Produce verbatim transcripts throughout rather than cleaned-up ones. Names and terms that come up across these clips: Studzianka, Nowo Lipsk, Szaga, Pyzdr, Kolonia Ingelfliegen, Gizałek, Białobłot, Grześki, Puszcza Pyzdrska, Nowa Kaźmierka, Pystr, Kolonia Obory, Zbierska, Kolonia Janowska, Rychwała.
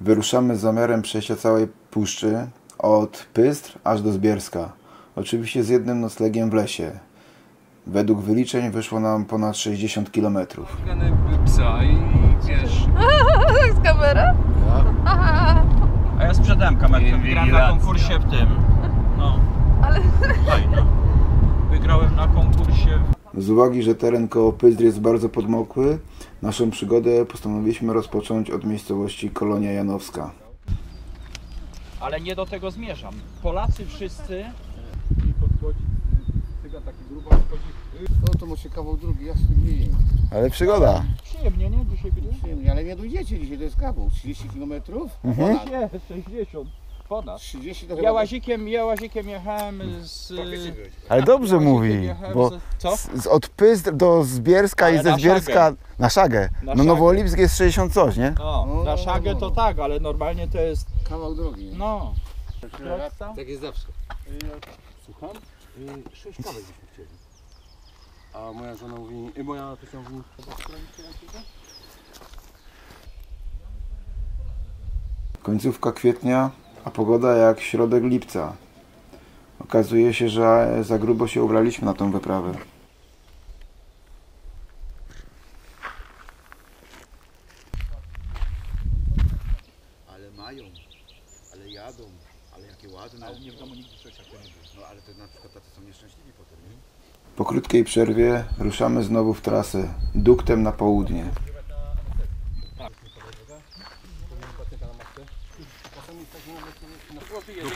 Wyruszamy z zamiarem przejścia całej puszczy od Pystr aż do Zbierska. Oczywiście z jednym noclegiem w lesie. Według wyliczeń wyszło nam ponad sześćdziesiąt kilometrów. Psa i wiesz... To jest kamera? Ja. A ja sprzedałem kamerkę, wygrałem na konkursie w tym. No. Ale... Fajno. Wygrałem na konkursie... Z uwagi, że teren koło Pyzdr jest bardzo podmokły, naszą przygodę postanowiliśmy rozpocząć od miejscowości Kolonia Janowska. Ale nie do tego zmierzam. Polacy wszyscy... I podchodzi, cygan taki grubo podchodzi... No to może kawał drugi, ja sobie. Ale przygoda! Przyjemnie, nie? Dzisiaj przyjemnie, ale nie dojdziecie dzisiaj, to jest kawał. trzydzieści kilometrów? Mhm. Ponad. Nie, sześćdziesiąt. Ponad. trzydzieści ja łazikiem, ja łazikiem jechałem z... Ale dobrze mówi, bo z, co? Z, od Pyzdr do Zbierska, ale i ze Zbierska Szagę. Na Szagę. Na no Nowo Lipsk jest sześćdziesiąt coś, nie? No, no na Szagę to tak, ale normalnie to jest... Kawał drogi. No. Tak, tak jest zawsze. Słucham? sześć kawałek chcieli. A moja żona mówi, i moja tysiąc mówi, końcówka kwietnia, a pogoda jak środek lipca. Okazuje się, że za grubo się ubraliśmy na tą wyprawę. Ale mają, ale jadą, ale jakie ładne. Ale nie w domu nigdy coś takiego nie było. No ale to na przykład tacy są nieszczęśliwi potem, nie? Po krótkiej przerwie ruszamy znowu w trasę, duktem na południe.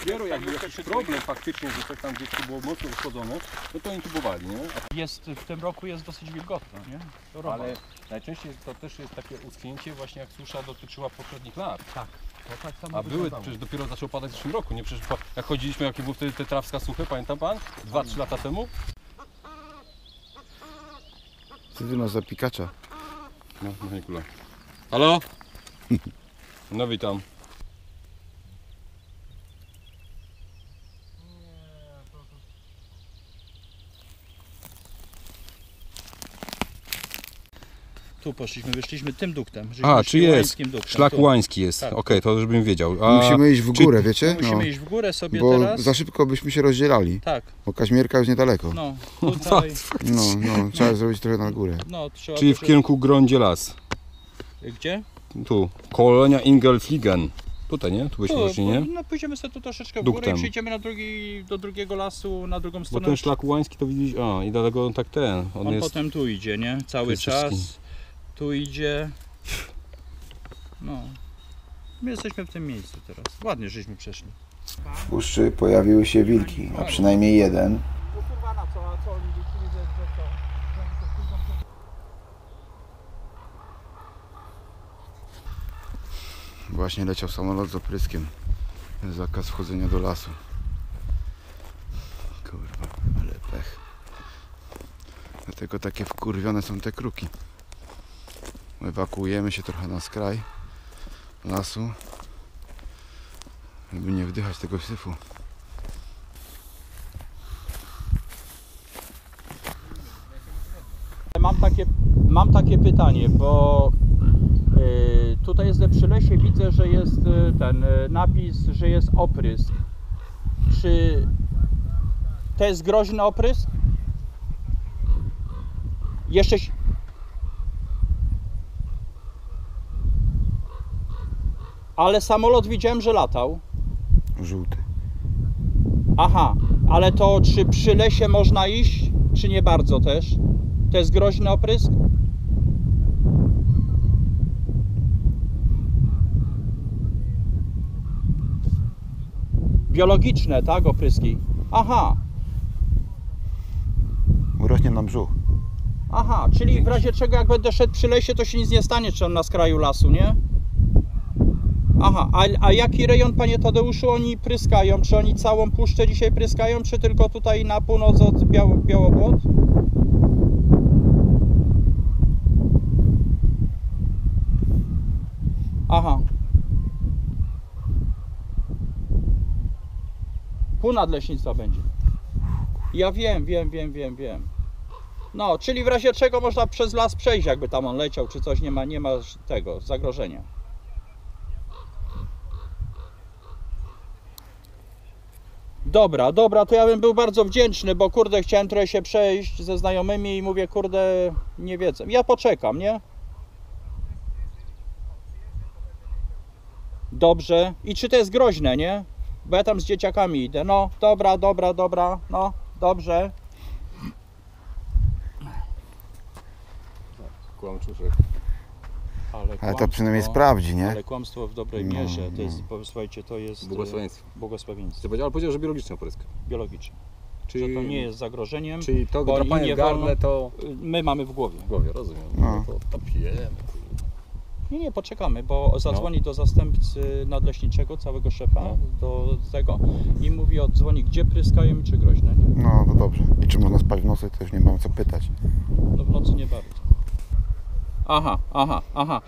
Dopiero jak był jakiś problem faktycznie, że coś tam gdzieś tu było mocno uszkodzone, no to intubowali, nie? Jest, w tym roku jest dosyć wilgotno, nie? To ale najczęściej to też jest takie uschnięcie właśnie jak susza dotyczyła poprzednich lat. Tak. No tak samo a były, przecież dopiero zaczął padać w zeszłym roku, nie? Przecież jak chodziliśmy, jakie były wtedy te trawska suche, pamiętam pan? dwa trzy lata temu. Co ty masz za pikacza? No, no nie kula. Halo? No witam. Tu poszliśmy, wyszliśmy tym duktem. A, czy jest? Duktem. Szlak łański jest. Tak. Okej, okay, to już bym wiedział. A... Musimy iść w górę, czy... wiecie? No. Musimy iść w górę sobie bo teraz. Bo za szybko byśmy się rozdzielali. Tak. Bo Kaźmierka już niedaleko. No, tutaj... no, no, trzeba no. zrobić trochę na górę. No, trzeba czyli wyszedł... w kierunku Grądzie Las. Gdzie? Tu. Kolonia Ingelfliegen. Tutaj, nie? Tu byśmy tu, poszli, nie? No, pójdziemy sobie tu troszeczkę w górę duktem. I przejdziemy na drugi, do drugiego lasu, na drugą stronę. Bo ten szlak łański to widzisz. A, i dlatego on tak ten. On, on jest... potem tu idzie, nie? Cały czas. Tu idzie, no, my jesteśmy w tym miejscu teraz, ładnie żeśmy przeszli. W puszczy pojawiły się wilki, a przynajmniej jeden. Właśnie leciał samolot z opryskiem, zakaz wchodzenia do lasu. Kurwa, ale pech. Dlatego takie wkurwione są te kruki. Ewakuujemy się trochę na skraj lasu, żeby nie wdychać tego syfu. Mam takie, mam takie pytanie, bo y, tutaj jest przy lesie, widzę, że jest ten napis, że jest oprysk. Czy to jest groźny oprysk? Jeszcze się... Ale samolot widziałem, że latał. Żółty. Aha, ale to czy przy lesie można iść, czy nie bardzo też? To jest groźny oprysk? Biologiczne, tak, opryski? Aha. Urośnie nam brzuch. Aha, czyli w razie czego jak będę szedł przy lesie, to się nic nie stanie, czy on na skraju lasu, nie? Aha, a, a jaki rejon, panie Tadeuszu, oni pryskają? Czy oni całą puszczę dzisiaj pryskają, czy tylko tutaj na północ od Biał Białobłot? Aha. Pół nadleśnictwa będzie. Ja wiem, wiem, wiem, wiem, wiem. No, czyli w razie czego można przez las przejść, jakby tam on leciał, czy coś, nie ma, nie ma tego zagrożenia. Dobra, dobra, to ja bym był bardzo wdzięczny, bo kurde, chciałem trochę się przejść ze znajomymi i mówię, kurde, nie wiedzę. Ja poczekam, nie? Dobrze. I czy to jest groźne, nie? Bo ja tam z dzieciakami idę. No, dobra, dobra, dobra, no, dobrze. Kłamczuszek. Ale, kłamstwo, ale to przynajmniej sprawdzi, nie? Ale kłamstwo w dobrej no, mierze, to jest, no. Słuchajcie, to jest błogosławieństwo. błogosławieństwo. Ale powiedział, że biologiczna opryska. Biologiczna. Czyli że to nie jest zagrożeniem. Czyli to drapanie w garnę to... My mamy w głowie. W głowie, rozumiem. No. To, to pijemy. Nie, nie, poczekamy, bo zadzwoni no. do zastępcy nadleśniczego, całego szefa, no. do tego i mówi, odzwoni, gdzie pryskają i czy groźne, nie? No, to dobrze. I czy można spać w nocy, to już nie mam co pytać. No w nocy nie bawić. Aha, aha, aha.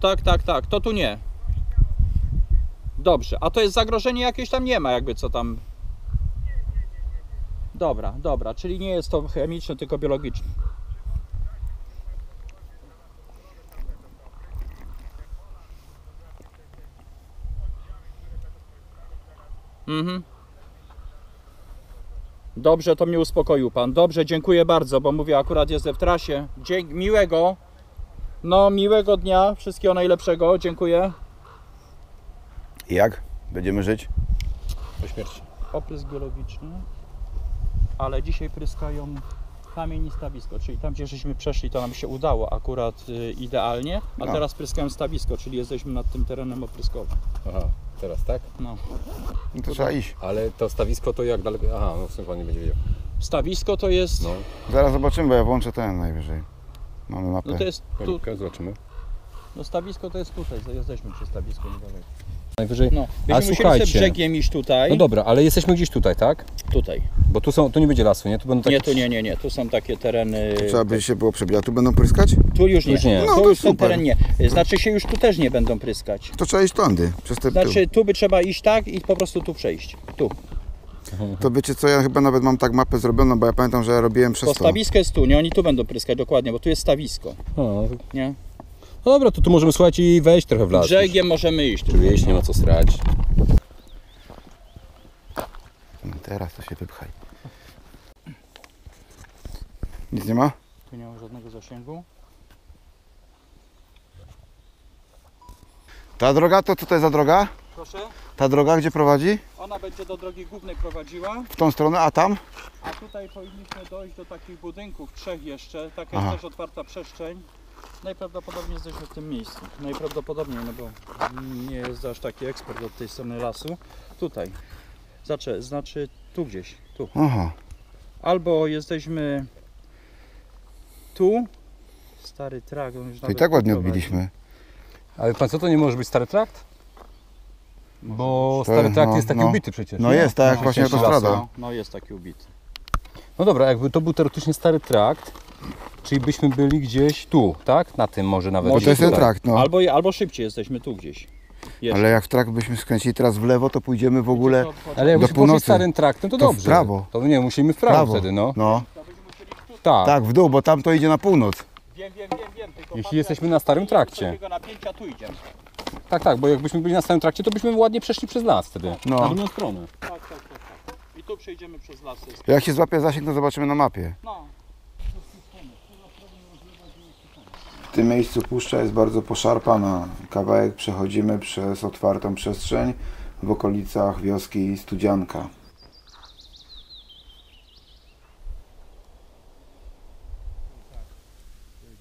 Tak, tak, tak, to tu nie. Dobrze, a to jest zagrożenie jakieś tam nie ma, jakby co tam... Dobra, dobra, czyli nie jest to chemiczne, tylko biologiczne. Mhm. Dobrze, to mnie uspokoił pan. Dobrze, dziękuję bardzo, bo mówię, akurat jestem w trasie. Dzie miłego, no miłego dnia, wszystkiego najlepszego, dziękuję. I jak? Będziemy żyć? Po śmierci. Oprysk biologiczny, ale dzisiaj pryskają kamień i stawisko, czyli tam, gdzie żeśmy przeszli, to nam się udało akurat y, idealnie, a no. teraz pryskają stawisko, czyli jesteśmy nad tym terenem opryskowym. Aha. Teraz, tak? No. no to trzeba iść. Ale to stawisko to jak daleko? Aha, no w sumie pan nie będzie wiedział. Stawisko to jest... No. Zaraz zobaczymy, bo ja włączę ten najwyżej. Mamy mapę. No to jest tu... Zobaczymy. No stawisko to jest tutaj, jesteśmy przy stawisku niedaleko. Najwyżej... No. Byśmy musieli sobie brzegiem iść tutaj. No dobra, ale jesteśmy gdzieś tutaj, tak? Tutaj. Bo tu są, tu nie będzie lasu, nie? Tu będą takie... Nie, tu nie, nie, nie. Tu są takie tereny... To trzeba by się było przebijać. Tu będą pryskać? Tu już nie. nie. No, to, to już ten teren nie. Znaczy się już tu też nie będą pryskać. To trzeba iść tądy. Przez te... Znaczy tu by trzeba iść tak i po prostu tu przejść. Tu. To wiecie co, ja chyba nawet mam tak mapę zrobioną, bo ja pamiętam, że ja robiłem przez to. Stawisko jest tu, nie? Oni tu będą pryskać dokładnie, bo tu jest stawisko. No. Nie? No dobra, to tu możemy słuchać i wejść trochę w las. Brzegiem możemy iść. Czyli jeśli nie ma co srać. No teraz to się wypchaj. Nic nie ma? Tu nie ma żadnego zasięgu. Ta droga, to tutaj za droga? Proszę? Ta droga gdzie prowadzi? Ona będzie do drogi głównej prowadziła. W tą stronę, a tam? A tutaj powinniśmy dojść do takich budynków, trzech jeszcze. Taka jest też otwarta przestrzeń. Najprawdopodobniej jesteśmy w tym miejscu. Najprawdopodobniej, no bo nie jest aż taki ekspert od tej strony lasu. Tutaj. Znaczy, znaczy tu gdzieś. Tu. Aha. Albo jesteśmy tu. Stary trakt. To i tak ładnie odbiliśmy. Ale pan co, to nie może być stary trakt? Bo stary trakt no, jest taki no, ubity przecież. No, no jest, tak no, jak właśnie autostrada. No, no jest taki ubity. No dobra, jakby to był teoretycznie stary trakt. Czyli byśmy byli gdzieś tu, tak? Na tym może nawet. Bo to jest ten trakt, no. Albo, albo szybciej jesteśmy tu gdzieś. Jeszcze. Ale jak w trakt byśmy skręcili teraz w lewo, to pójdziemy w ogóle ale jak do północy. Starym traktem, to, to dobrze. W prawo. To nie, musimy w prawo, prawo. Wtedy, no. no. Tak. tak, w dół, bo tam to idzie na północ. Wiem, wiem, wiem, wiem. Tylko jeśli jesteśmy na starym trakcie. Napięcia, tu idziemy. Tak, tak, bo jakbyśmy byli na starym trakcie, to byśmy ładnie przeszli przez las wtedy. No. Na drugą stronę. Tak, tak, tak, tak. I tu przejdziemy przez las. Jak się złapie zasięg, to zobaczymy na mapie. No. W tym miejscu puszcza jest bardzo poszarpana. Kawałek przechodzimy przez otwartą przestrzeń w okolicach wioski Studzianka.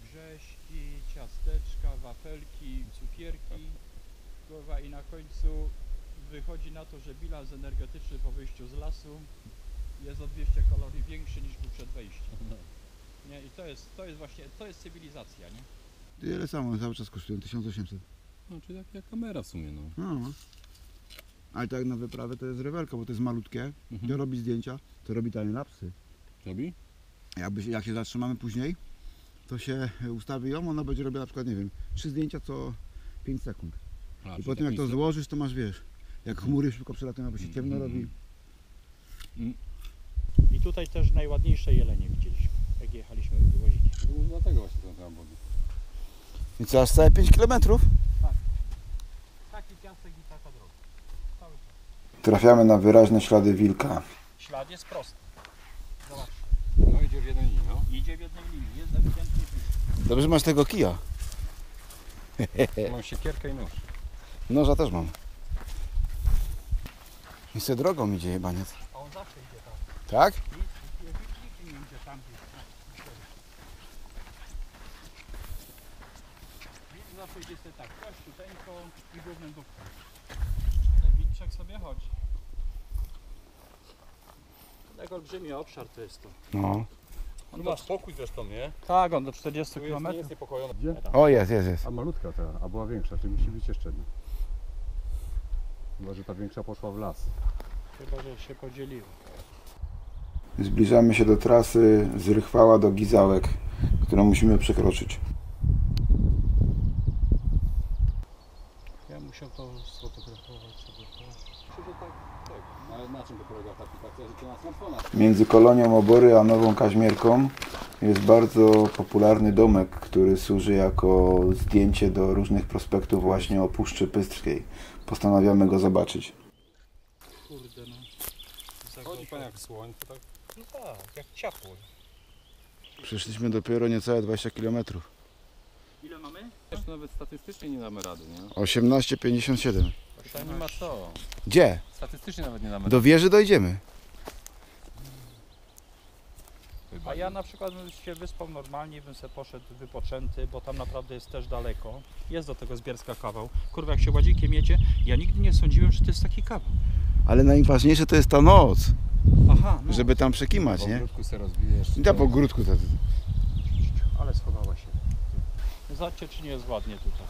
Grześki, ciasteczka, wafelki, cukierki. Kurwa, i na końcu wychodzi na to, że bilans energetyczny po wyjściu z lasu jest o dwieście kalorii większy niż był przed wejściem. Nie? I to jest, to jest właśnie, to jest cywilizacja, nie? Tyle samo, cały czas kosztują tysiąc osiemset. No, czyli jak, jak kamera w sumie, no. no. Ale tak na wyprawę to jest rewelka, bo to jest malutkie. Mhm. To robi zdjęcia, to robi tanie lapsy. Robi? Jakby, jak się zatrzymamy później, to się ustawi ją, ona będzie robiła na przykład, nie wiem, trzy zdjęcia co pięć sekund. A, i potem jak to złożysz, to masz, wiesz, jak chmury szybko przelatują, bo się ciemno mhm. robi. I tutaj też najładniejsze jelenie widzieliśmy, jak jechaliśmy do łaziki. No, dlatego właśnie to tam było. I co, aż całe pięć kilometrów? Tak. Taki piasek i Trafiamy na wyraźne ślady wilka. Ślad jest prosty. Zobacz. No idzie w jednej linii, no. Idzie w jednej linii, jest ewidentnie. Dobrze masz tego kija. Mam siekierkę i nóż. Noża też mam. I se drogą idzie jebaniec. A on zawsze idzie tam. Tak? Nikt nie idzie tam. Wilk zawsze idzie sobie tak. Kościół, tęką i głównym dupką. Wilczek sobie chodzi. Jak olbrzymi obszar to jest to. No. On ma spokój zresztą, nie? Tak, on do czterdziestu kilometrów. Nie jest niepokojony. O, jest, jest, jest. A malutka ta, a była większa, czyli musi być jeszcze jedna. Chyba, że ta większa poszła w las. Chyba, że się podzieliła. Zbliżamy się do trasy z Rychwała do Gizałek, którą musimy przekroczyć. Ja musiał to sfotografować sobie. Ale na czym to polega ta aplikacja? Między Kolonią Obory a Nową Kaźmierką jest bardzo popularny domek, który służy jako zdjęcie do różnych prospektów właśnie o Puszczy Pystrskiej. Postanawiamy go zobaczyć. Kurde no. Zachodzi pan jak słoń, to tak? No tak, jak ciapło. Przyszliśmy dopiero niecałe dwadzieścia kilometrów. Ile mamy? Jeszcze nawet statystycznie nie damy rady, nie? osiemnaście pięćdziesiąt siedem. Tam nie ma co. Gdzie? Statystycznie nawet nie damy rady. Do wieży dojdziemy. A ja na przykład bym się wyspał normalnie, bym se poszedł wypoczęty, bo tam naprawdę jest też daleko. Jest do tego Zbierska kawał. Kurwa, jak się łazikiem jedzie, ja nigdy nie sądziłem, że to jest taki kawał. Ale najważniejsze to jest ta noc. Aha. No. Żeby tam przekimać, nie? Po grudku se rozbijesz. Ja po grudku tak. Ale schowała się. Zobaczcie, czy nie jest ładnie tutaj.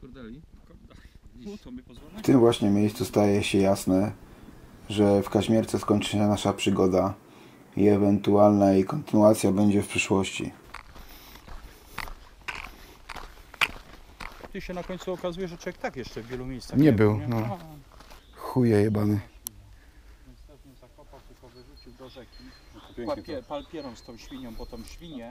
Kurdeli? W tym właśnie miejscu staje się jasne, że w Kaźmierce skończy się nasza przygoda i ewentualna jej kontynuacja będzie w przyszłości. Ty się na końcu okazuje, że człowiek tak jeszcze w wielu miejscach nie, nie był. Nie? No. Chuje jebany. Następnie zakopał, tylko wyrzucił do rzeki. Palpierą z tą świnią, bo tą świnię...